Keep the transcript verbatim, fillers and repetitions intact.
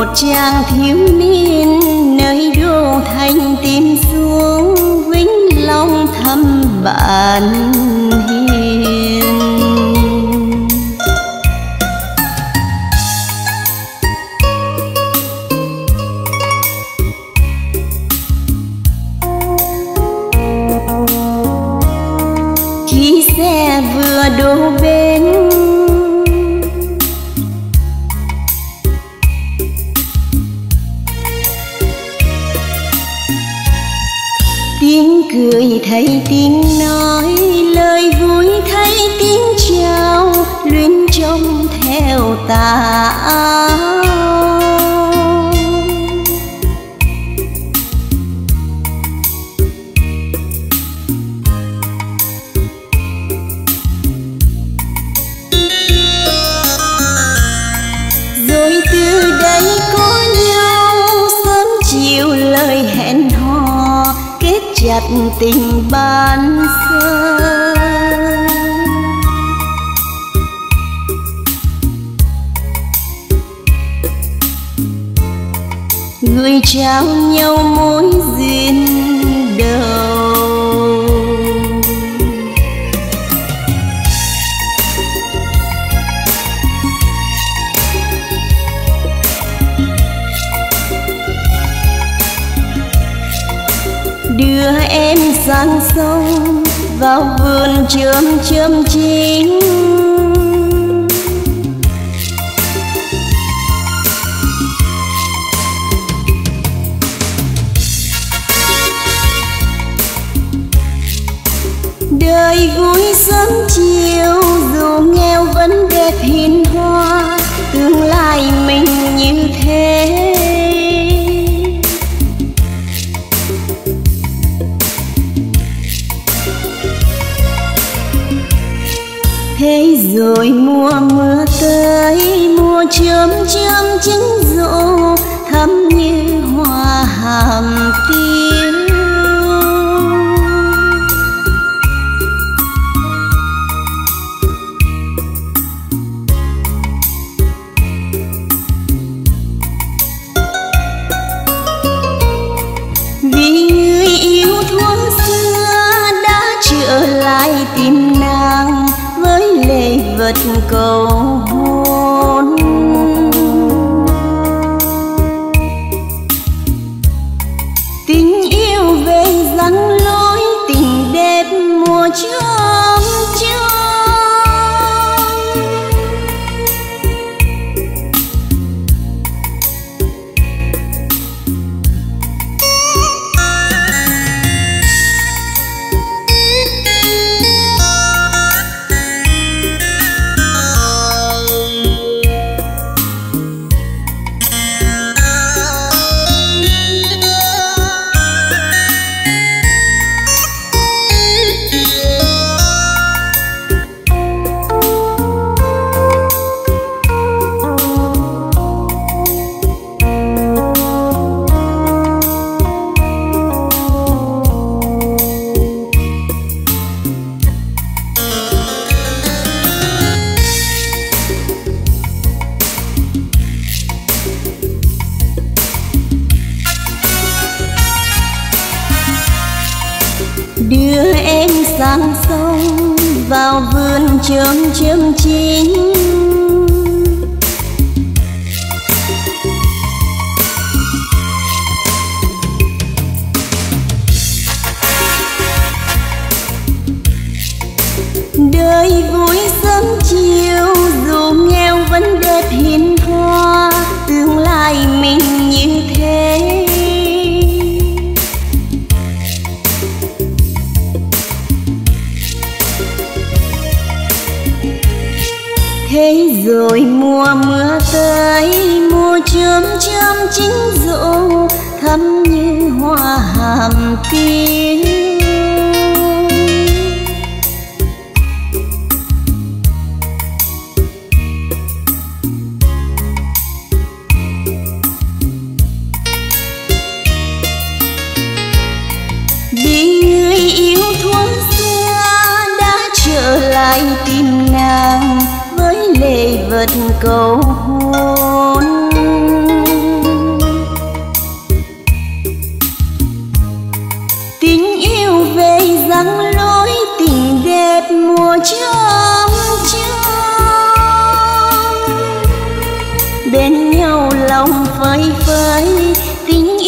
một chàng thiếu niên nơi đô thành tìm xuống vĩnh long thăm bạn hiền. Khi xe vừa đổ bên cười thấy tiếng nói, lời vui thấy tiếng chào, luyến trông theo tà áo. Rồi từ đây có nhau, sớm chiều lời hẹn hò, kết chặt tình ban sơ. Người trao nhau mối duyên đầu, đưa em sang sông vào vườn chớm chớm chín. Đời vui sớm chiều dù nghèo vẫn đẹp hiền hoa, tương lai mình như thế. Thế rồi mùa mưa tới, mùa chớm chớm trứng rộ, thắm như hoa hàm tiêu. Vì người yêu thuở xưa đã trở lại tìm nàng với lệ vật cầu hôn. Tình yêu về răng lối, tình đẹp mùa chớm chớm. Đưa em sang sông vào vườn chớm chớm chín. Đời vui sớm chiều dù nghèo vẫn đẹp hiền hoa, tương lai mình như thế. Thế rồi mùa mưa tới, mùa chớm chớm chín rộ, thắm như hoa hàm tiêu. Vì người yêu thuở xưa đã trở lại tìm nàng, lệ vật cầu hôn. bên nhau lòng phơi phới. Tình